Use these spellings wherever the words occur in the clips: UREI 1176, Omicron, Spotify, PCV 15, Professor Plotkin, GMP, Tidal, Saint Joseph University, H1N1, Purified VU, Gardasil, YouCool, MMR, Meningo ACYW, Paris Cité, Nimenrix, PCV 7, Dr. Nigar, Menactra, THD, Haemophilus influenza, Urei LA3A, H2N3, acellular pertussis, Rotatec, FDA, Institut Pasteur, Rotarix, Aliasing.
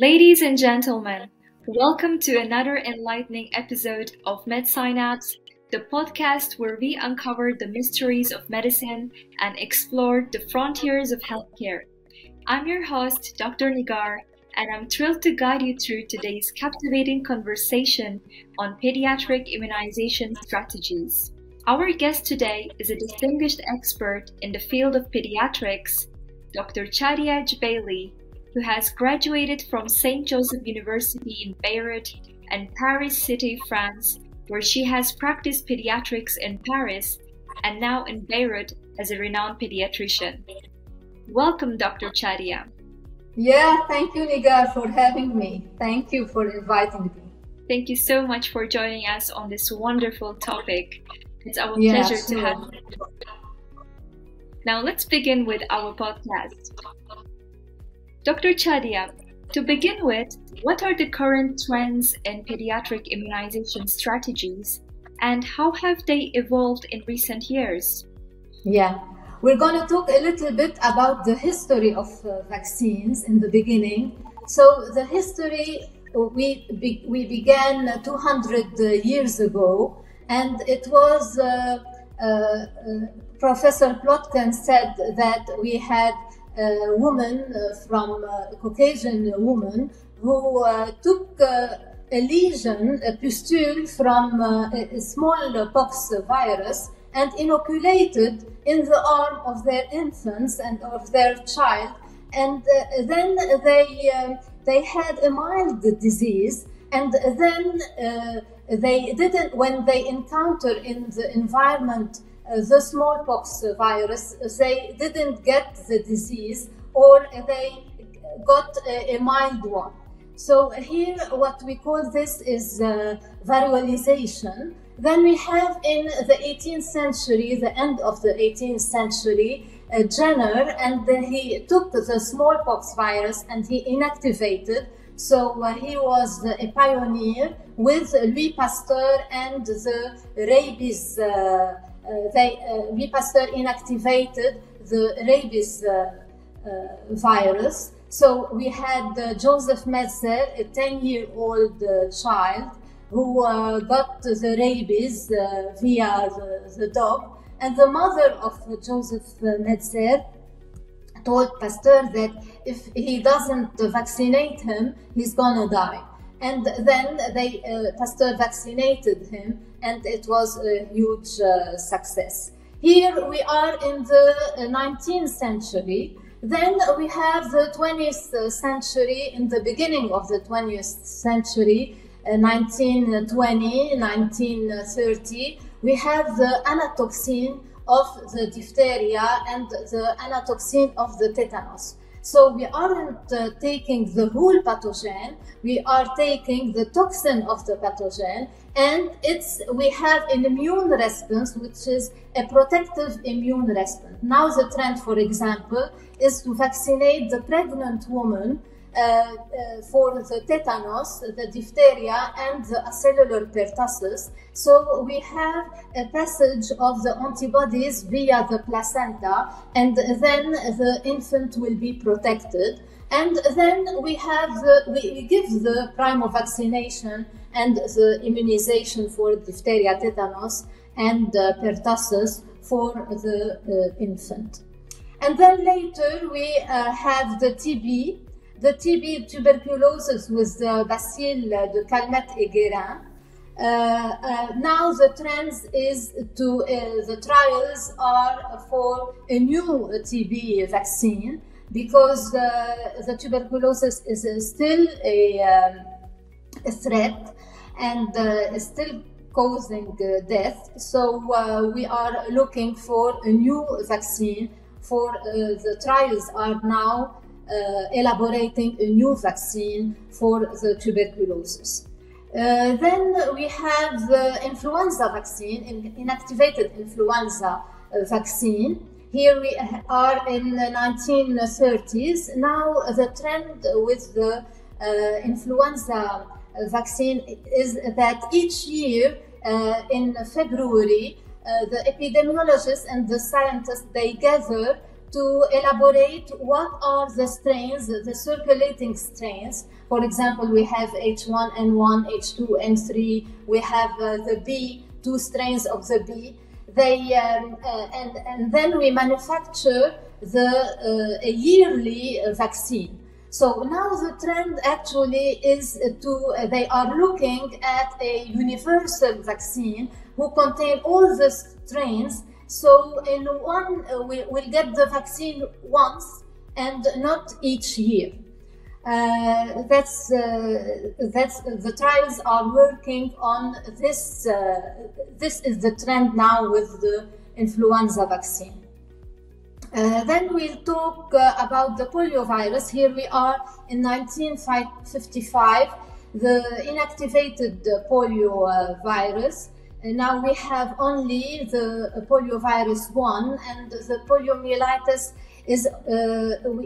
Ladies and gentlemen, welcome to another enlightening episode of MedSynapse, the podcast where we uncover the mysteries of medicine and explore the frontiers of healthcare. I'm your host, Dr. Nigar, and I'm thrilled to guide you through today's captivating conversation on pediatric immunization strategies. Our guest today is a distinguished expert in the field of pediatrics, Dr. Chadia Jbeily, who has graduated from Saint Joseph University in Beirut and Paris Cité, France, where she has practiced pediatrics in Paris and now in Beirut as a renowned pediatrician. Welcome, Dr. Chadia. Yeah, thank you, Nigar, for having me. Thank you for inviting me. Thank you so much for joining us on this wonderful topic. It's our pleasure to have you. Now let's begin with our podcast. Dr. Chadia, to begin with, what are the current trends in pediatric immunization strategies and how have they evolved in recent years? Yeah, we're going to talk a little bit about the history of vaccines in the beginning. So the history, we began 200 years ago, and it was Professor Plotkin said that we had women from Caucasian women who took a lesion, a pustule from a smallpox virus and inoculated in the arm of their infants and of their child, and then they had a mild disease, and then they didn't, when they encounter in the environment the smallpox virus, they didn't get the disease, or they got a mild one. So here what we call this is variolization. Then we have in the 18th century, the end of the 18th century, Jenner, and he took the smallpox virus and he inactivated. So he was a pioneer with Louis Pasteur and the rabies. Louis Pasteur inactivated the rabies virus. So we had Joseph Metzer, a 10-year-old child who got the rabies via the dog. And the mother of Joseph Metzer told Pasteur that if he doesn't vaccinate him, he's gonna die. And then they, Pasteur vaccinated him, and it was a huge success. Here we are in the 19th century. Then we have the 20th century. In the beginning of the 20th century, 1920, 1930, we have the anatoxin of the diphtheria and the anatoxin of the tetanus. So we aren't taking the whole pathogen, we are taking the toxin of the pathogen, and we have an immune response, which is a protective immune response. Now the trend, for example, is to vaccinate the pregnant woman for the tetanus, the diphtheria, and the acellular pertussis. So we have a passage of the antibodies via the placenta, and then the infant will be protected. And then we have we give the primo vaccination and the immunization for diphtheria, tetanus, and pertussis for the infant. And then later we have the TB. The TB, tuberculosis, with the Bacille de Calmette et Guérin. Now the trend is to, the trials are for a new TB vaccine, because the tuberculosis is still a threat and is still causing death. So we are looking for a new vaccine for the trials are now elaborating a new vaccine for the tuberculosis. Then we have the influenza vaccine, inactivated influenza vaccine. Here we are in the 1930s. Now the trend with the influenza vaccine is that each year in February, the epidemiologists and the scientists, they gather to elaborate what are the strains, the circulating strains. For example, we have H1N1, H2N3, we have the B, two strains of the B. They, and then we manufacture the yearly vaccine. So now the trend actually is to, they are looking at a universal vaccine who contain all the strains. So in one, we'll get the vaccine once and not each year. That's the trials are working on this. This is the trend now with the influenza vaccine. Then we'll talk about the poliovirus. Here we are in 1955, the inactivated polio virus. And now we have only the poliovirus 1, and the poliomyelitis is,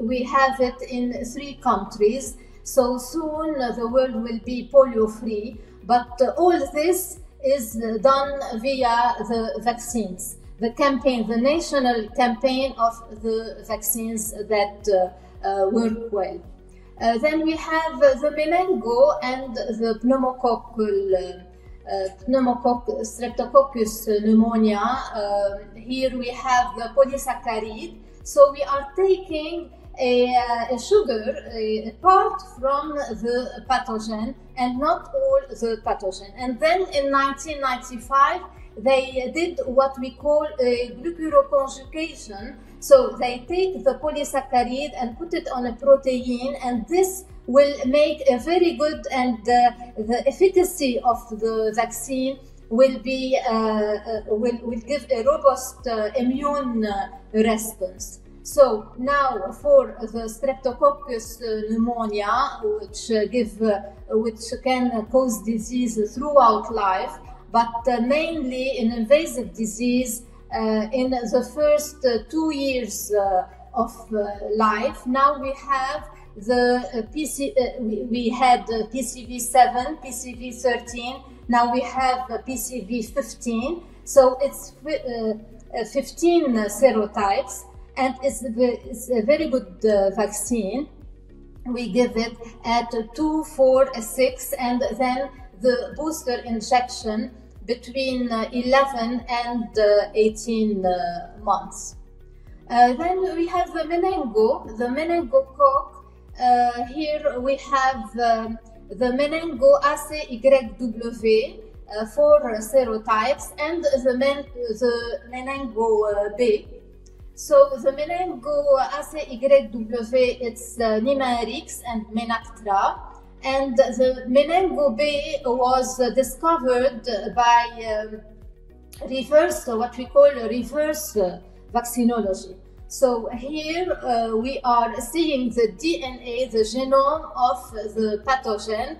we have it in 3 countries. So soon the world will be polio-free, but all this is done via the vaccines. The campaign, the national campaign of the vaccines that work well. Then we have the Meningo and the pneumococcal, Streptococcus pneumonia. Here we have the polysaccharide. So we are taking a sugar, a part from the pathogen and not all the pathogen. And then in 1995, they did what we call a glucuroconjugation. So they take the polysaccharide and put it on a protein, and this will make a very good, and the efficacy of the vaccine will be, will give a robust immune response. So now for the Streptococcus pneumonia, which which can cause disease throughout life, but mainly an invasive disease in the first 2 years of life. Now we have the we had PCV 7, PCV 13. Now we have PCV 15. So it's 15 serotypes, and it's a very good vaccine. We give it at 2, 4, 6, and then the booster injection between 11 and 18 months. Then we have the meningo, meningococcus. Here we have the Meningo ACYW, 4 serotypes, and the Meningo B. So the Meningo ACYW, it's Nimenrix and Menactra. And the Meningo B was discovered by reverse, what we call reverse vaccinology. So here we are seeing the DNA, the genome of the pathogen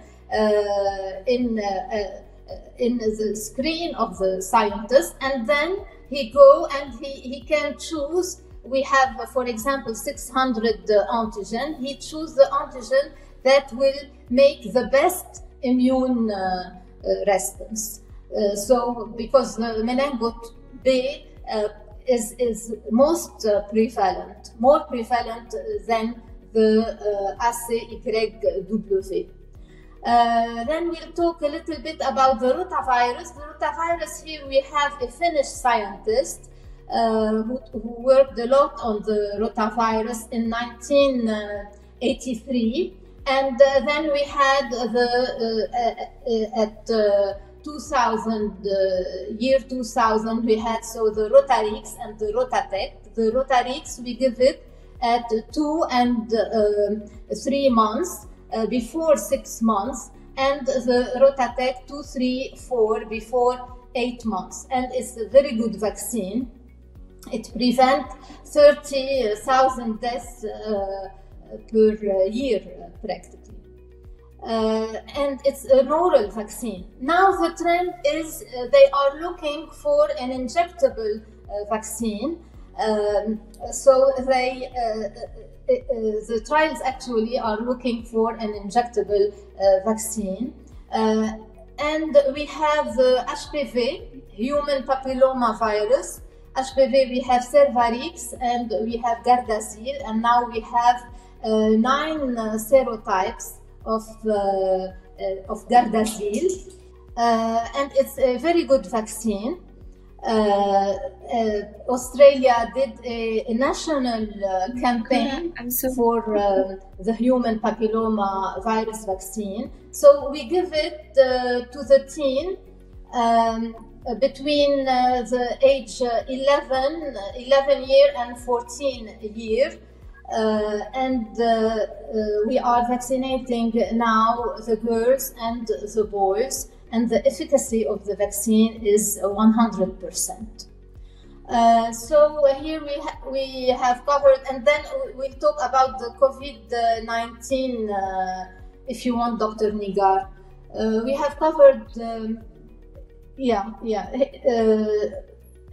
in the screen of the scientist, and then he go and he can choose. We have, for example, 600 antigen. He choose the antigen that will make the best immune response. So, because the Meningo B is most prevalent, more prevalent than the ACYW. Then we'll talk a little bit about the rotavirus. The rotavirus, here we have a Finnish scientist who worked a lot on the rotavirus in 1983. And then we had the, at 2000, year 2000, we had so the Rotarix and the Rotatec. The Rotarix, we give it at 2 and 3 months, before 6 months, and the Rotatec 2, 3, 4, before 8 months. And it's a very good vaccine. It prevents 30,000 deaths per year, practically. And it's an oral vaccine. Now the trend is they are looking for an injectable vaccine. So they, the trials actually are looking for an injectable vaccine. And we have the HPV, human papilloma virus, HPV, we have Cervarix and we have Gardasil, and now we have 9 serotypes of Gardasil, and it's a very good vaccine. Australia did a national campaign for the human papilloma virus vaccine. So we give it to the teen between the age 11 year and 14 year. We are vaccinating now the girls and the boys, and the efficacy of the vaccine is 100%. So here we have covered, and then we'll talk about the COVID-19, if you want, Dr. Nigar. We have covered,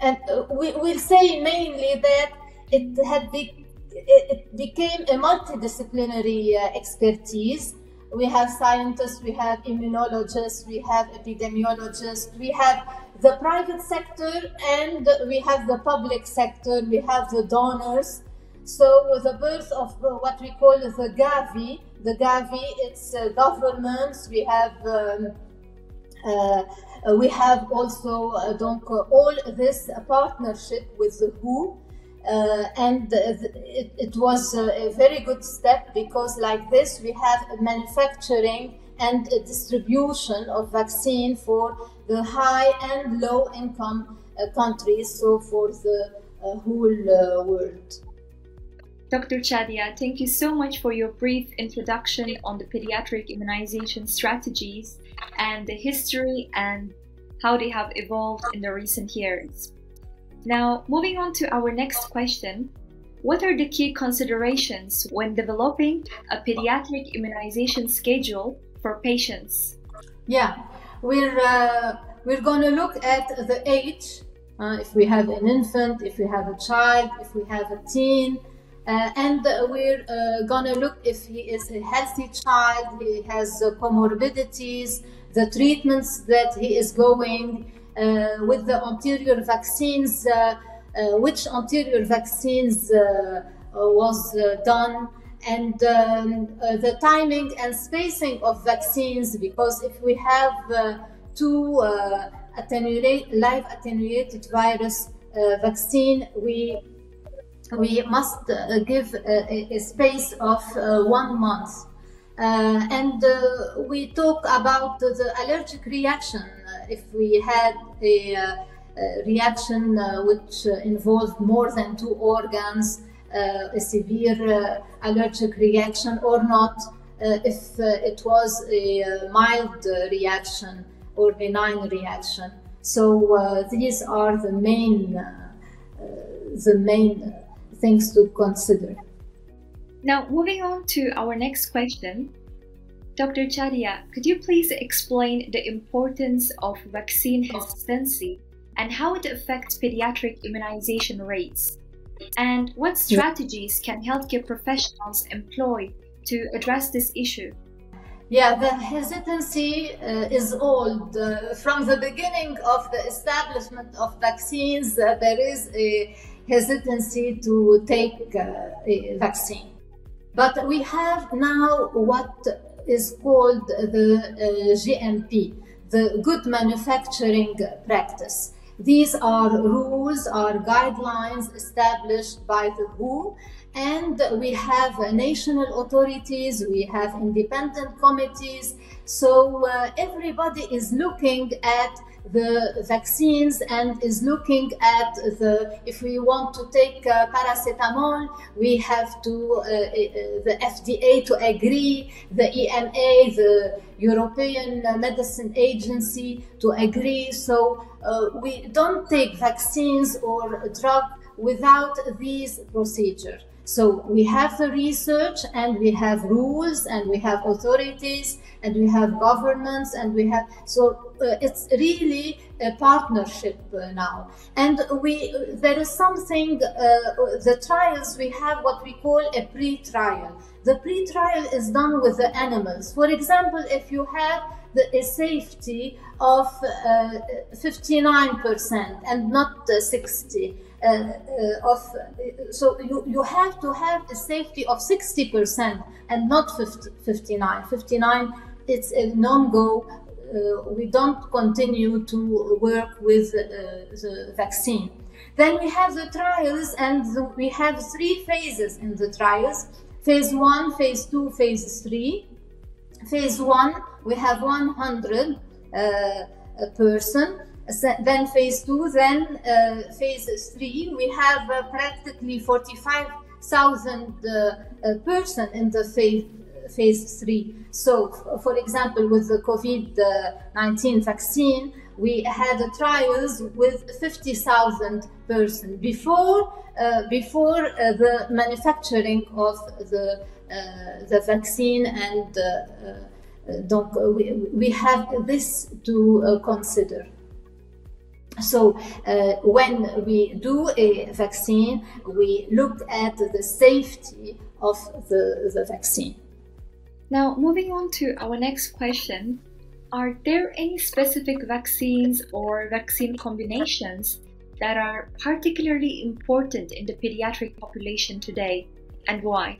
and we'll say mainly that it had became a multidisciplinary expertise. We have scientists, we have immunologists, we have epidemiologists, we have the private sector, and we have the public sector, we have the donors. So the birth of what we call the GAVI, it's governments, we have also all this partnership with the WHO. It was a very good step, because like this we have a manufacturing and a distribution of vaccine for the high and low income countries, so for the whole world. Dr. Chadia, thank you so much for your brief introduction on the pediatric immunization strategies and the history and how they have evolved in the recent years. Now, moving on to our next question, what are the key considerations when developing a pediatric immunization schedule for patients? Yeah, we're going to look at the age, if we have an infant, if we have a child, if we have a teen, and we're going to look if he is a healthy child, he has comorbidities, the treatments that he is going with the anterior vaccines, which anterior vaccines was done, and the timing and spacing of vaccines, because if we have two live attenuated virus vaccine, we must give a space of 1 month. We talk about the allergic reaction. If we had a reaction which involved more than 2 organs, a severe allergic reaction or not, if it was a mild reaction or benign reaction. So these are the main things to consider. Now, moving on to our next question. Dr. Chadia, could you please explain the importance of vaccine hesitancy and how it affects pediatric immunization rates? And what strategies can healthcare professionals employ to address this issue? Yeah, the hesitancy is old. From the beginning of the establishment of vaccines, there is a hesitancy to take a vaccine. But we have now what is called the GMP, the Good Manufacturing Practice. These are rules, are guidelines established by the WHO, and we have national authorities, we have independent committees, so everybody is looking at the vaccines and is looking at the, if we want to take paracetamol, we have to, the FDA to agree, the EMA, the European Medicine Agency to agree. So we don't take vaccines or drug without these procedures. So we have the research, and we have rules, and we have authorities, and we have governments, and we have, so it's really a partnership now. And there is something, the trials, we have what we call a pre-trial. The pre-trial is done with the animals. For example, if you have a safety of 59% and not 60%, so you have to have a safety of 60% and not 59. 59, it's a non-go. We don't continue to work with the vaccine. Then we have the trials, and we have three phases in the trials: phase 1, phase 2, phase 3. Phase 1, we have 100 person. Then phase 2, then phase 3, we have practically 45,000 person in the phase 3. So, for example, with the COVID-19 vaccine, we had trials with 50,000 person before the manufacturing of the vaccine, and donc we have this to consider. So when we do a vaccine, we look at the safety of the vaccine. Now, moving on to our next question. Are there any specific vaccines or vaccine combinations that are particularly important in the pediatric population today, and why?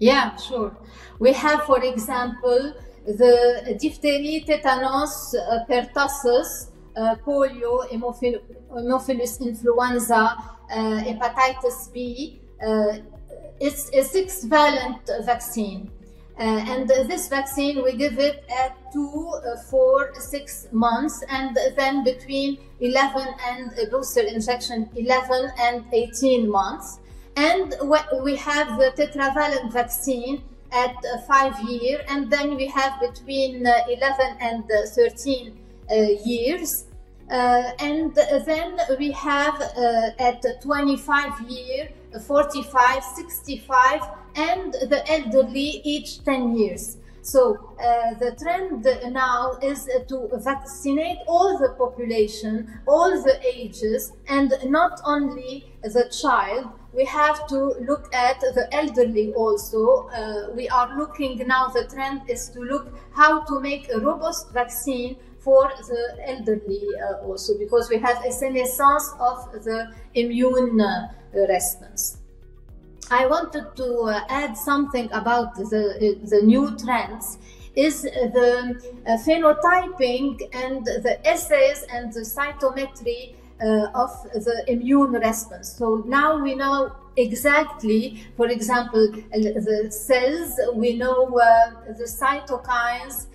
Yeah, sure. We have, for example, the diphtheria, tetanus, pertussis, polio, Haemophilus influenza, hepatitis B. It's a 6-valent vaccine. And this vaccine, we give it at 2, 4, 6 months, and then between 11 and booster injection, 11 and 18 months. And we have the tetravalent vaccine at 5 years, and then we have between 11 and 13 years. And then we have at 25 years, 45, 65, and the elderly each 10 years. So the trend now is to vaccinate all the population, all the ages, and not only the child. We have to look at the elderly also. We are looking now, the trend is to look how to make a robust vaccine for the elderly also, because we have a senescence of the immune response. I wanted to add something about the new trends, is the phenotyping and the assays and the cytometry of the immune response. So now we know exactly, for example, the cells, we know the cytokines,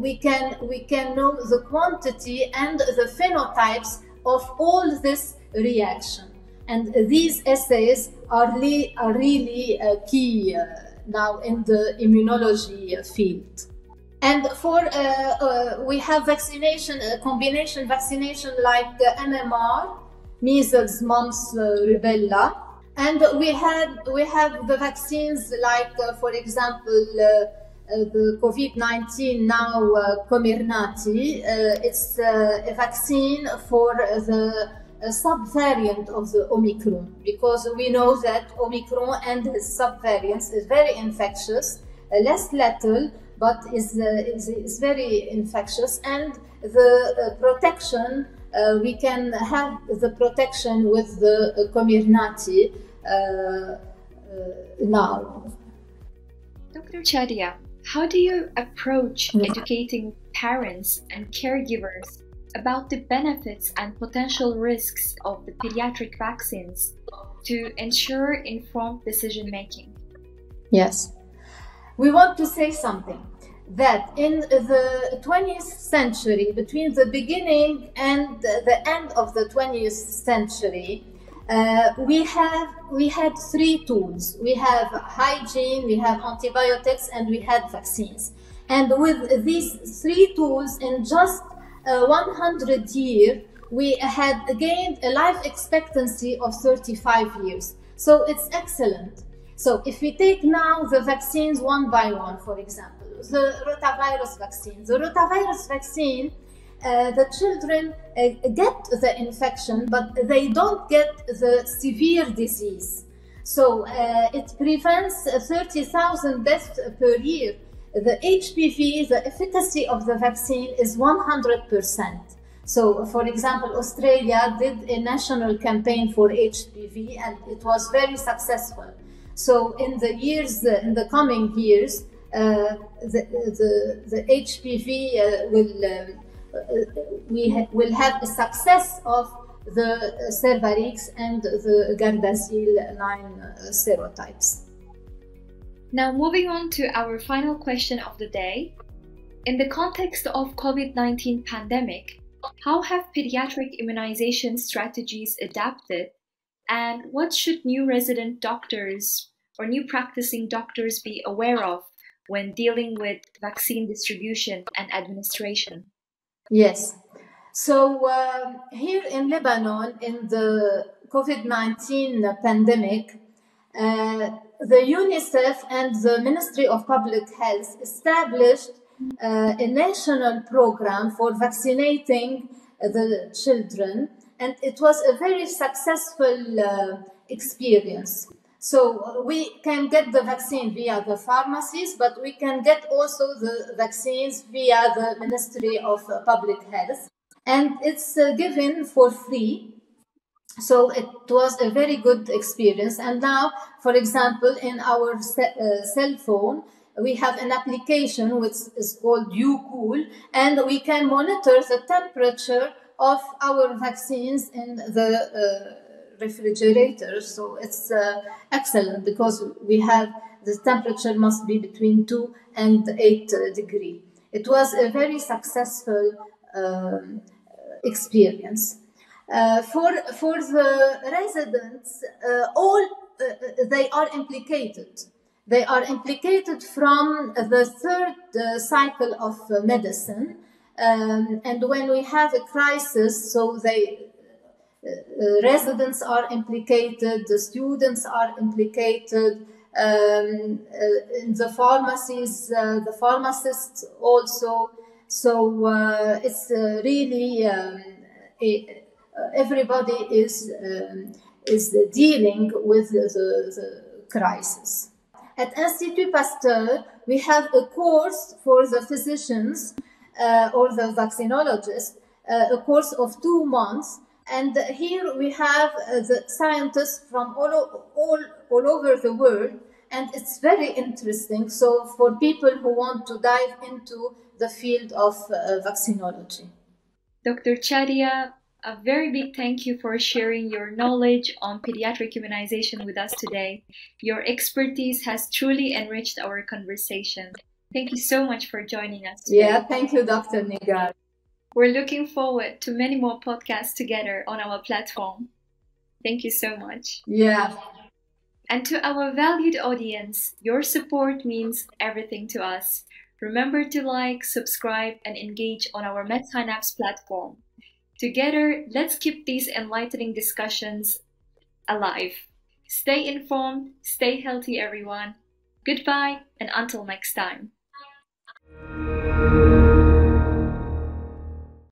we can know the quantity and the phenotypes of all this reaction. And these assays are really key now in the immunology field. And for we have vaccination, combination vaccination like MMR, measles, mumps, rubella, and we have the vaccines like, for example, the COVID-19 now, Comirnaty. It's a vaccine for the subvariant of the Omicron, because we know that Omicron and its subvariants is very infectious, less lethal, but is very infectious. And the protection, we can have the protection with the Comirnaty now. Dr. Chadia, how do you approach educating parents and caregivers about the benefits and potential risks of the pediatric vaccines to ensure informed decision-making? Yes. We want to say something, that in the 20th century, between the beginning and the end of the 20th century, we had three tools. We have hygiene, we have antibiotics, and we had vaccines. And with these three tools, in just 100 years, we had gained a life expectancy of 35 years. So it's excellent. So if we take now the vaccines one by one, for example, the rotavirus vaccine. The rotavirus vaccine, the children get the infection, but they don't get the severe disease. So it prevents 30,000 deaths per year. The HPV, the efficacy of the vaccine is 100%. So, for example, Australia did a national campaign for HPV and it was very successful. So in the coming years, the HPV will have a success of the Cervarix and the Gardasil line serotypes. Now moving on to our final question of the day. In the context of COVID-19 pandemic, how have pediatric immunization strategies adapted, and what should new resident doctors or new practicing doctors be aware of when dealing with vaccine distribution and administration? Yes. So here in Lebanon, in the COVID-19 pandemic, the UNICEF and the Ministry of Public Health established a national program for vaccinating the children, and it was a very successful experience. So we can get the vaccine via the pharmacies, but we can get also the vaccines via the Ministry of Public Health, and it's given for free. So it was a very good experience. And now, for example, in our cell phone, we have an application which is called YouCool, and we can monitor the temperature of our vaccines in the refrigerator. So it's excellent because we have the temperature must be between 2 and 8 degrees. It was a very successful experience. For the residents, all they are implicated. They are implicated from the third cycle of medicine. And when we have a crisis, so residents are implicated, the students are implicated, in the pharmacies, the pharmacists also. So it's really, everybody is dealing with the crisis. At Institut Pasteur, we have a course for the physicians or the vaccinologists, a course of 2 months. And here we have the scientists from all over the world, and it's very interesting. So for people who want to dive into the field of vaccinology. Dr. Chadia, a very big thank you for sharing your knowledge on pediatric immunization with us today. Your expertise has truly enriched our conversation. Thank you so much for joining us today. Yeah, thank you, Dr. Nigar. We're looking forward to many more podcasts together on our platform. Thank you so much. Yeah. And to our valued audience, your support means everything to us. Remember to like, subscribe, and engage on our MedSynapse platform. Together, let's keep these enlightening discussions alive. Stay informed, stay healthy, everyone. Goodbye, and until next time.